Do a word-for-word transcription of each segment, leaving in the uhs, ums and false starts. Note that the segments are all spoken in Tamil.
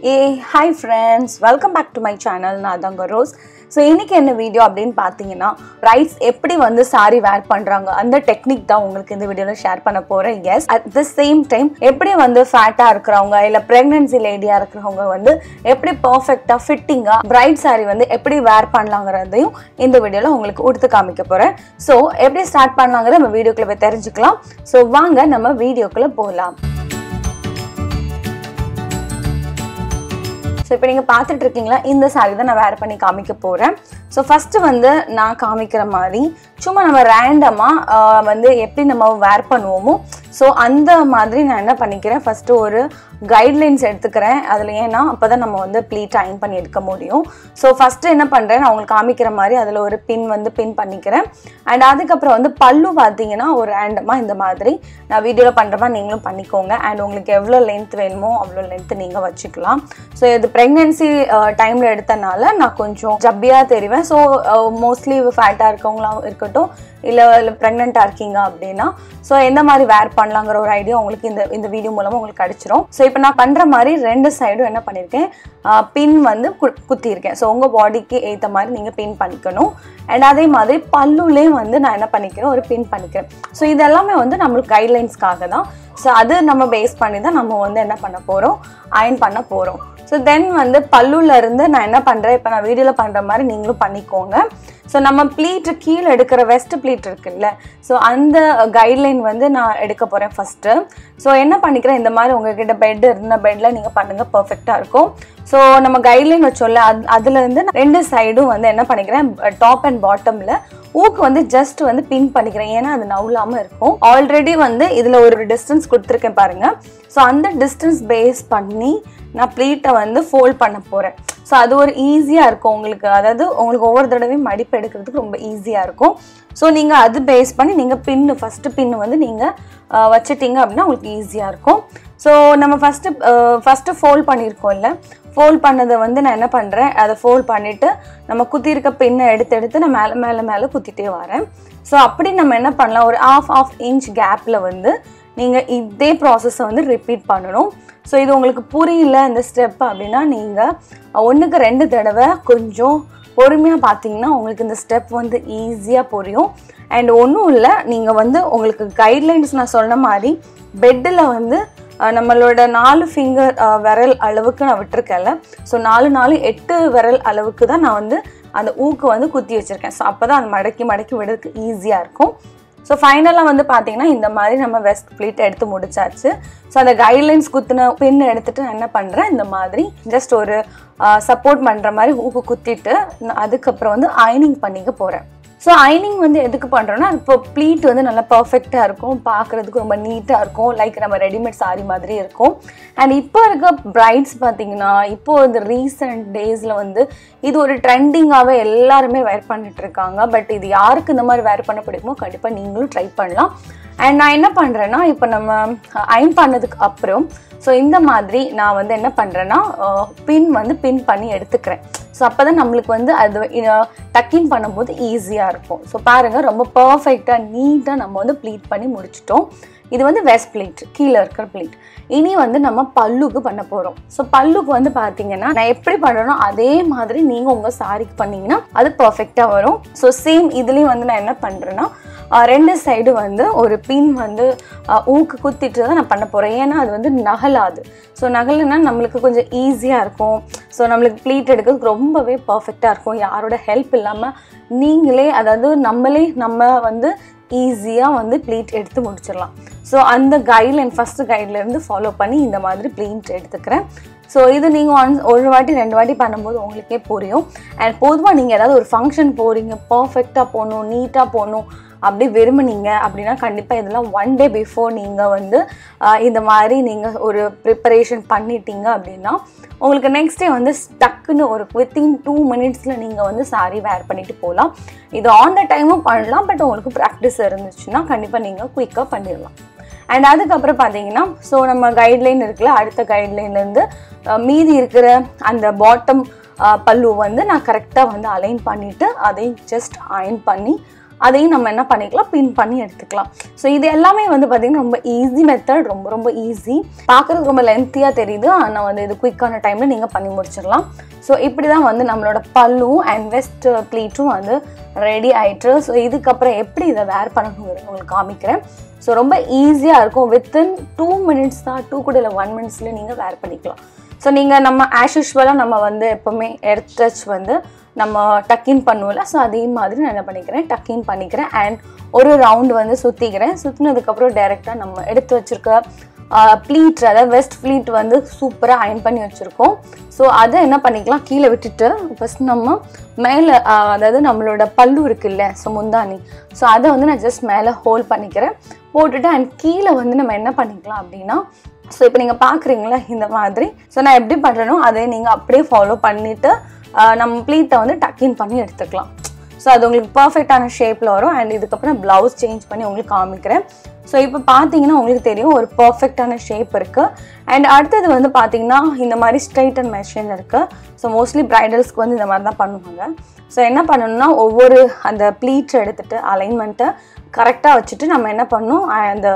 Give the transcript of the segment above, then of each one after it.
Hi friends welcome back to my channel नादांग रोज सो इनके என்ன வீடியோ அப்படினு பாத்தீங்கன்னா brides எப்படி வந்து saree wear பண்றாங்க அந்த டெக்னிக் தான் உங்களுக்கு இந்த வீடியோல ஷேர் பண்ண போறேன் guys at the same time எப்படி வந்து ஃபேட்டா இருக்குறவங்க இல்ல pregnancy lady ஆ இருக்குறவங்க வந்து எப்படி பெர்ஃபெக்ட்டா ஃபிட்டிங்கா bride saree வந்து எப்படி wear பண்ணலாம்ங்கறதையும் இந்த வீடியோல உங்களுக்கு உடுத்து காமிக்க போறேன் சோ எப்படி ஸ்டார்ட் பண்ணலாம்ங்கற நம்ம வீடியோக்குள்ள போய் தெரிஞ்சுக்கலாம் சோ வாங்க நம்ம வீடியோக்குள்ள போலாம் सो இப்போ நீங்க பாத்துட்டு இருக்கீங்களா இந்த saree தான் நான் wear பண்ணி காமிக்க போறேன் சோ ஃபர்ஸ்ட் வந்து நான் காமிக்கிற மாதிரி சும்மா நம்ம ரேண்டமா வந்து எப்படி நம்ம wear பண்ணுவோமோ சோ அந்த மாதிரி நான் என்ன பண்ணிக்கிறேன் ஃபர்ஸ்ட் ஒரு गाइडலைன்ஸ் எடுத்துக்கறேன் அதுல ஏனா அப்பதான் நம்ம வந்து pleat iron பண்ணி எடுக்க முடியும் சோ ஃபர்ஸ்ட் என்ன பண்றேன் நான் உங்களுக்கு காமிக்கிற மாதிரி அதுல ஒரு pin வந்து pin பண்ணிக்கிறேன் and அதுக்கு அப்புறம் வந்து பல்லு பாத்தீங்கன்னா ஒரு ரேண்டமா இந்த மாதிரி நான் வீடியோல பண்றப்ப நீங்களும் பண்ணிக்கோங்க and உங்களுக்கு எவ்வளவு length வேணுமோ அவ்வளவு length நீங்க வச்சுக்கலாம் சோ இது pregnancy time ல எடுத்தனால நான் கொஞ்சம் ஜப்பியா தெரிவேன் சோ मोस्टली ஃபேட்டா இருக்கவங்களா இருக்கட்டும் இல்ல பிரெக்னன்ட்டா இருக்கீங்க அப்படினா சோ என்ன மாதிரி wear பண்ணலாம்ங்கற ஒரு ஐடியா உங்களுக்கு இந்த இந்த வீடியோ மூலமா உங்களுக்கு கிடைச்சிரும் சோ இப்போ நான் பண்ற மாதிரி ரெண்டு சைடும் என்ன பண்ணிருக்கேன் pin வந்து குத்தி இருக்கேன் சோ உங்க பாடிக்கு ஏத்த மாதிரி நீங்க pin பண்ணிக்கணும் and அதே மாதிரி பல்லுலே வந்து நான் என்ன பண்ணிக்கிறேன் ஒரு pin பண்ணிக்கிறேன் சோ இதெல்லாம் வந்து நமக்கு கைட்லைன்ஸ்காக தான் சோ அது நம்ம பேஸ் பண்ணி தான் நம்ம வந்து என்ன பண்ண போறோம் அயன் பண்ண போறோம் सो देन வந்து பல்லுல இருந்து நான் என்ன பண்றேன் இப்போ நான் வீடியோல பண்ற மாதிரி நீங்களும் பண்ணிக்கோங்க सो நம்ம ப்ளீட் கீழ எடுக்கிற வெஸ்ட் ப்ளீட் இருக்குல்ல सो அந்த கைட்லைன் வந்து நான் எடுக்க போறேன் ஃபர்ஸ்ட் सो என்ன பண்ணிக்கிறேன் இந்த மாதிரி உங்ககிட்ட பெட் இருந்தா பெட்ல நீங்க பண்ணுங்க பெர்ஃபெக்ட்டா இருக்கும் सो நம்ம கைட்லைன் வச்சோம்ல அதுல இருந்து ரெண்டு சைடும் வந்து என்ன பண்ணிக்கிறேன் டாப் அண்ட் பாட்டம்ல ஊக்கு வந்து ஜஸ்ட் வந்து பின் பண்ணிக்கிறேன் ஏனா அது நவுலாம இருக்கும் ஆல்ரெடி வந்து இதுல ஒரு டிஸ்டன்ஸ் கொடுத்திருக்கேன் பாருங்க सो அந்த டிஸ்டன்ஸ் பேஸ் பண்ணி நான் ப்ளீட்டை வந்து ஃபோல்ட் பண்ண போறேன் சோ அது ஒரு ஈஸியா இருக்கும் உங்களுக்கு அதாவது உங்களுக்கு ஒவ்வொரு தடவை மடிப்பு எடுக்கிறதுக்கு ரொம்ப ஈஸியா இருக்கும் சோ நீங்க அது பேஸ் பண்ணி நீங்க பின் ஃபர்ஸ்ட் பின் வந்து நீங்க வச்சிட்டீங்க அப்படினா உங்களுக்கு ஈஸியா இருக்கும் சோ நம்ம ஃபர்ஸ்ட் ஃபர்ஸ்ட் ஃபோல்ட் பண்ணிருக்கோம்ல ஃபோல்ட் பண்ணத வந்து நான் என்ன பண்றேன் அத ஃபோல்ட் பண்ணிட்டு நம்ம குத்தி இருக்க பின்னை எடுத்து எடுத்து நான் மேல மேல மேல குத்திட்டே வரேன் சோ அப்படி நம்ம என்ன பண்ணலாம் ஒரு half half inch gapல வந்து நீங்க இதே process வந்து repeat பண்ணனும் சோ இது உங்களுக்கு புரியல இந்த ஸ்டெப் அப்படினா நீங்க ஒண்ணுக்கு ரெண்டு தடவை கொஞ்சம் பொறுமையா பாத்தீங்கன்னா உங்களுக்கு இந்த ஸ்டெப் வந்து ஈஸியா புரியும் and ஒண்ணும் இல்ல நீங்க வந்து உங்களுக்கு கைட்லைன்ஸ் நான் சொன்ன மாதிரி பெட்ல வந்து நம்மளோட நாலு ஃபிங்கர் விரல் அளவுக்கு நான் விட்டுர்க்கல சோ நாலு நாலு எட்டு விரல் அளவுக்கு தான் நான் வந்து அந்த ஊக்கு வந்து குத்தி வச்சிருக்கேன் சோ அப்பதான் அது மடக்கி மடக்கி விடுறதுக்கு ஈஸியா இருக்கும் सो फाइनला வந்து பாத்தீங்கன்னா இந்த மாதிரி நம்ம வெஸ்ட் ப்ளீட் எடுத்து முடிச்சாச்சு சோ அந்த கைட்லைன்ஸ் குத்துன பின் எடுத்துட்டு நான் என்ன பண்றேன் இந்த மாதிரி ஜஸ்ட் ஒரு சப்போர்ட் பண்ற மாதிரி ஊக்கு குத்திட்டு அதுக்கு அப்புறம் வந்து அயனிங் பண்ணிக்க போறேன் சோ அயனிங் வந்து எதுக்கு பண்றோம்னா இப்போ ப்ளீட் வந்து நல்லா பெர்ஃபெக்ட்டா இருக்கும் பார்க்கிறதுக்கு ரொம்ப நீட்டா இருக்கும் லைக் நம்ம ரெடிமேட் saree மாதிரி இருக்கும் and இப்போ இருக்க brides பாத்தீங்கன்னா இப்போ இந்த recent daysல வந்து இது ஒரு ட்ரெண்டிங்காவே எல்லாரும் wear பண்ணிட்டு இருக்காங்க பட் இது யாருக்கு இந்த மாதிரி wear பண்ண பிடிக்குமோ கண்டிப்பா நீங்களும் ட்ரை பண்ணலாம் and நான் என்ன பண்றேன்னா இப்போ நம்ம அயன் பண்ணதுக்கு அப்புறம் சோ இந்த மாதிரி நான் வந்து என்ன பண்றேன்னா pin வந்து pin பண்ணி எடுத்துக்கிறேன் சோ அப்பதான் நமக்கு வந்து அது டக் இன் பண்ணும்போது ஈஸியா இருக்கும் சோ பாருங்க ரொம்ப பெர்ஃபெக்ட்டா நீட்டா நம்ம வந்து ப்ளீட் பண்ணி முடிச்சிட்டோம் இது வந்து வெஸ்ட் ப்ளீட் கீழ இருக்கிற ப்ளீட் இனி வந்து நம்ம பல்லுக்கு பண்ண போறோம் சோ பல்லுக்கு வந்து பாத்தீங்கன்னா நான் எப்படி பண்றனோ அதே மாதிரி நீங்க உங்க சாரிக்கு பண்ணீங்கன்னா அது பெர்ஃபெக்ட்டா வரும் சோ சேம் இதுலயே வந்து நான் என்ன பண்றேன்னா ரெண்டு சைடு வந்து ஒரு பின் வந்து ஊக்கு குத்திட்டு தான் நான் பண்ண போறேன் ஏனா அது வந்து நகலாது சோ நகலனா நமக்கு கொஞ்சம் ஈஸியா இருக்கும் சோ நமக்கு ப்ளீட் எடுக்கிறது ரொம்பவே பெர்ஃபெக்ட்டா இருக்கும் யாரோட ஹெல்ப் இல்லாம நீங்களே அதாவது நம்மளே நம்ம வந்து ஈஸியா வந்து ப்ளீட் எடுத்து முடிச்சிரலாம் சோ அந்த கைட்லைன் ஃபர்ஸ்ட் கைட்ல இருந்து ஃபாலோ பண்ணி இந்த மாதிரி ப்ளீட் எடுத்துக்கிறேன் சோ இது நீங்க ஒரு வாட்டி ரெண்டு வாட்டி பண்ணும்போது உங்களுக்கே புரியும் and பொதுவா நீங்க ஏதாவது ஒரு ஃபங்க்ஷன் போறீங்க பெர்ஃபெக்ட்டா போணும் நீட்டா போணும் அப்படி விரும்புனீங்க அப்படினா கண்டிப்பா இதெல்லாம் one day before நீங்க வந்து இந்த மாதிரி நீங்க ஒரு preparation பண்ணிட்டீங்க அப்படினா உங்களுக்கு நெக்ஸ்ட் டே வந்து ஸ்டக்னு ஒரு within two minutesல நீங்க வந்து saree wear பண்ணிட்டு போலாம் இது on the timeம் பண்ணலாம் பட் உங்களுக்கு practice இருந்துச்சுனா கண்டிப்பா நீங்க குயிக்கா பண்ணிரலாம் and அதுக்கு அப்புறம் பாத்தீங்கன்னா சோ நம்ம கைட்லைன் இருக்குல அடுத்த கைட்லைன்ல இருந்து மீதி இருக்கிற அந்த பாட்டம் பல்லு வந்து நான் கரெக்ட்டா வந்து அலைன் பண்ணிட்டு அதை ஜஸ்ட் அயன் பண்ணி அதையும் நம்ம என்ன பண்ணிக்கலாம் பின் பண்ணி எடுத்துக்கலாம். ஸோ இது எல்லாமே வந்து பார்த்தீங்கன்னா ரொம்ப ஈஸி மெத்தட், ரொம்ப ரொம்ப ஈஸி. பார்க்குறதுக்கு ரொம்ப லென்த்தியாக தெரியுது, ஆனால் வந்து இது குயிக்கான டைமில் நீங்கள் பண்ணி முடிச்சிடலாம். ஸோ இப்படி தான் வந்து நம்மளோட பல்லும் அண்ட் வெஸ்ட் ப்ளீட்டும் வந்து ரெடி ஆகிட்டு. ஸோ இதுக்கப்புறம் எப்படி இதை வேர் பண்ணணுங்கிறது உங்களுக்கு காமிக்கிறேன். ஸோ ரொம்ப ஈஸியாக இருக்கும். வித்தின் டூ மினிட்ஸ் தான், டூ கூட இல்லை ஒன் மினிட்ஸில் நீங்கள் வேர் பண்ணிக்கலாம். ஸோ நீங்கள் நம்ம ஆஸ் யூஸ்வலாக நம்ம வந்து எப்போவுமே எர்த் டச் வந்து நம்ம டக்கின் பண்ணுவோம்ல, ஸோ அதே மாதிரி நான் என்ன பண்ணிக்கிறேன், டக்கின் பண்ணிக்கிறேன். அண்ட் ஒரு ரவுண்டு வந்து சுற்றிக்கிறேன். சுற்றினதுக்கப்புறம் டைரெக்டாக நம்ம எடுத்து வச்சுருக்க ப்ளீட், அதாவது வெஸ்ட் ப்ளீட் வந்து சூப்பராக அயன் பண்ணி வச்சுருக்கோம். ஸோ அதை என்ன பண்ணிக்கலாம், கீழே விட்டுட்டு ஃபஸ்ட் நம்ம மேலே, அதாவது நம்மளோட பல்லு இருக்குல்ல, ஸோ முந்தானி, ஸோ அதை வந்து நான் ஜஸ்ட் மேலே ஹோல்ட் பண்ணிக்கிறேன் போட்டுட்டு. அண்ட் கீழே வந்து நம்ம என்ன பண்ணிக்கலாம் அப்படின்னா, ஸோ இப்போ நீங்கள் பார்க்குறீங்களா இந்த மாதிரி, ஸோ நான் எப்படி பண்ணுறேனோ அதை நீங்கள் அப்படியே ஃபாலோ பண்ணிவிட்டு நம்ம ப்ளீட்டை வந்து டக்கின் பண்ணி எடுத்துக்கலாம். ஸோ அது உங்களுக்கு பர்ஃபெக்டான ஷேப்பில் வரும். அண்ட் இதுக்கப்புறம் ப்ளவுஸ் சேஞ்ச் பண்ணி உங்களுக்கு காமிக்கிறேன். ஸோ இப்போ பார்த்தீங்கன்னா உங்களுக்கு தெரியும் ஒரு பர்ஃபெக்டான ஷேப் இருக்குது. அண்ட் அடுத்தது வந்து பார்த்தீங்கன்னா இந்த மாதிரி ஸ்ட்ரைட் அண்ட் மெஷின் இருக்குது. ஸோ மோஸ்ட்லி ப்ரைடல்ஸ்க்கு வந்து இந்த மாதிரி தான் பண்ணுவாங்க. ஸோ என்ன பண்ணணும்னா, ஒவ்வொரு அந்த ப்ளீட்ஸை எடுத்துகிட்டு அலைன்மெண்ட்டை கரெக்டாக வச்சுட்டு நம்ம என்ன பண்ணணும், அந்த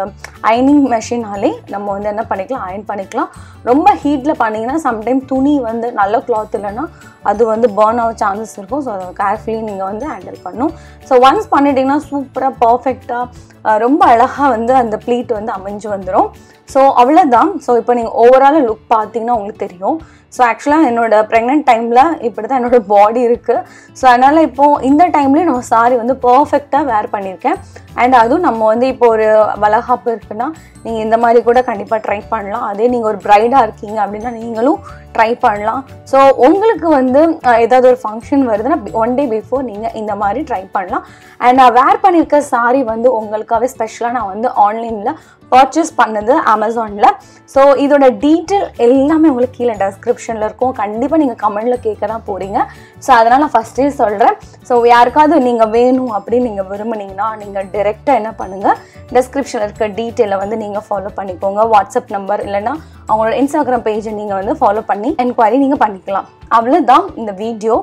அயனிங் மெஷினாலே நம்ம வந்து என்ன பண்ணிக்கலாம், அயன் பண்ணிக்கலாம். ரொம்ப ஹீட்டில் பண்ணிங்கன்னா சம்டைம் துணி வந்து நல்ல கிளாத் இல்லைன்னா அது வந்து பர்ன் ஆக சான்சஸ் இருக்கும். ஸோ அதை கேர்ஃபுல்லி நீங்கள் வந்து ஹேண்டில் பண்ணணும். ஸோ ஒன்ஸ் பண்ணிட்டீங்கன்னா சூப்பராக பர்ஃபெக்டாக ரொம்ப அழகாக வந்து அந்த ப்ளீட் வந்து அமைஞ்சு வந்துடும். ஸோ அவ்வளோதான். ஸோ இப்போ நீங்கள் ஓவராலாக லுக் பார்த்தீங்கன்னா உங்களுக்கு தெரியும். ஸோ ஆக்சுவலாக என்னோடய ப்ரெக்னென்ட் டைமில் இப்படி தான் என்னோடய பாடி இருக்குது. ஸோ அதனால் இப்போது இந்த டைம்லேயே நம்ம சாரி வந்து பர்ஃபெக்டாக வேர் பண்ணியிருக்கேன். அண்ட் அதுவும் நம்ம வந்து இப்போ ஒரு வளகாப்பு இருக்குன்னா நீங்கள் இந்த மாதிரி கூட கண்டிப்பாக ட்ரை பண்ணலாம். அதே நீங்கள் ஒரு ப்ரைடாக இருக்கீங்க அப்படின்னா நீங்களும் ட்ரை பண்ணலாம். ஸோ உங்களுக்கு வந்து ஏதாவது ஒரு ஃபங்க்ஷன் வருதுன்னா ஒன் டே பிஃபோர் நீங்கள் இந்த மாதிரி ட்ரை பண்ணலாம். அண்ட் நான் வேர் பண்ணியிருக்க சாரீ வந்து உங்களுக்காகவே ஸ்பெஷலாக நான் வந்து ஆன்லைனில் பர்ச்சேஸ் பண்ணது அமேசானில். ஸோ இதோட டீட்டெயில் எல்லாமே உங்களுக்கு கீழே டெஸ்கிரிப்ஷனில் இருக்கும். கண்டிப்பாக நீங்கள் கமெண்டில் கேட்க தான் போகிறீங்க. ஸோ அதனால் நான் ஃபஸ்ட்டே சொல்கிறேன். ஸோ யாருக்காவது நீங்கள் வேணும் அப்படின்னு நீங்கள் விரும்புனீங்கன்னா நீங்கள் டைரெக்டாக என்ன பண்ணுங்கள், டெஸ்கிரிப்ஷனில் இருக்க டீட்டெயிலை வந்து நீங்கள் ஃபாலோ பண்ணிக்கோங்க. வாட்ஸ்அப் நம்பர் இல்லைன்னா அவங்களோட இன்ஸ்டாகிராம் பேஜை நீங்கள் வந்து ஃபாலோ பண்ணி என்கொயரி நீங்கள் பண்ணிக்கலாம். அவ்வளோதான் இந்த வீடியோ.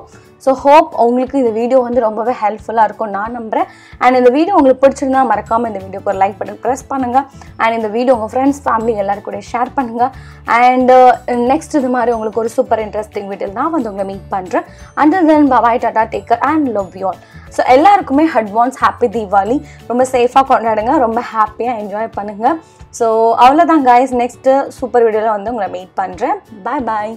ஸோ ஹோப் உங்களுக்கு இந்த வீடியோ வந்து ரொம்பவே ஹெல்ப்ஃபுல்லாக இருக்கும் நான் நம்புகிறேன். அண்ட் இந்த வீடியோ உங்களுக்கு பிடிச்சிருந்தா மறக்காமல் இந்த வீடியோக்கு ஒரு லைக் பட்டன் ப்ரெஸ் பண்ணுங்கள். அண்ட் இந்த வீடியோ உங்கள் ஃப்ரெண்ட்ஸ் ஃபேமிலி எல்லாரும் கூட ஷேர் பண்ணுங்கள். அண்ட் நெக்ஸ்ட் இது மாதிரி உங்களுக்கு ஒரு சூப்பர் இன்ட்ரெஸ்டிங் வீடியோ நான் வந்து உங்களை மீட் பண்ணுறேன். Under then bye, Tata, take care and love you all. So எல்லாருக்குமே அட்வான்ஸ் ஹாப்பி தீபாவளி. ரொம்ப சேஃபாக கொண்டாடுங்க, ரொம்ப ஹாப்பியாக என்ஜாய் பண்ணுங்கள். ஸோ அவ்வளோதான் காய்ஸ். நெக்ஸ்ட்டு சூப்பர் வீடியோவில் வந்து உங்களை மீட் பண்ணுறேன். பாய் பாய்.